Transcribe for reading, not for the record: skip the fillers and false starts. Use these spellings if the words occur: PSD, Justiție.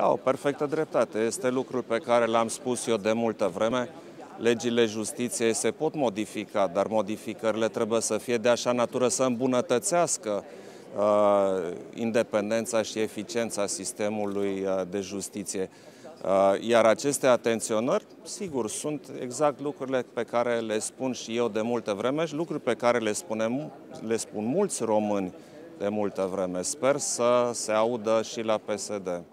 Da, o perfectă dreptate. Este lucrul pe care l-am spus eu de multă vreme. Legile justiției se pot modifica, dar modificările trebuie să fie de așa natură să îmbunătățească independența și eficiența sistemului de justiție. Iar aceste atenționări, sigur, sunt exact lucrurile pe care le spun și eu de multă vreme și lucruri pe care le spun mulți români de multă vreme. Sper să se audă și la PSD.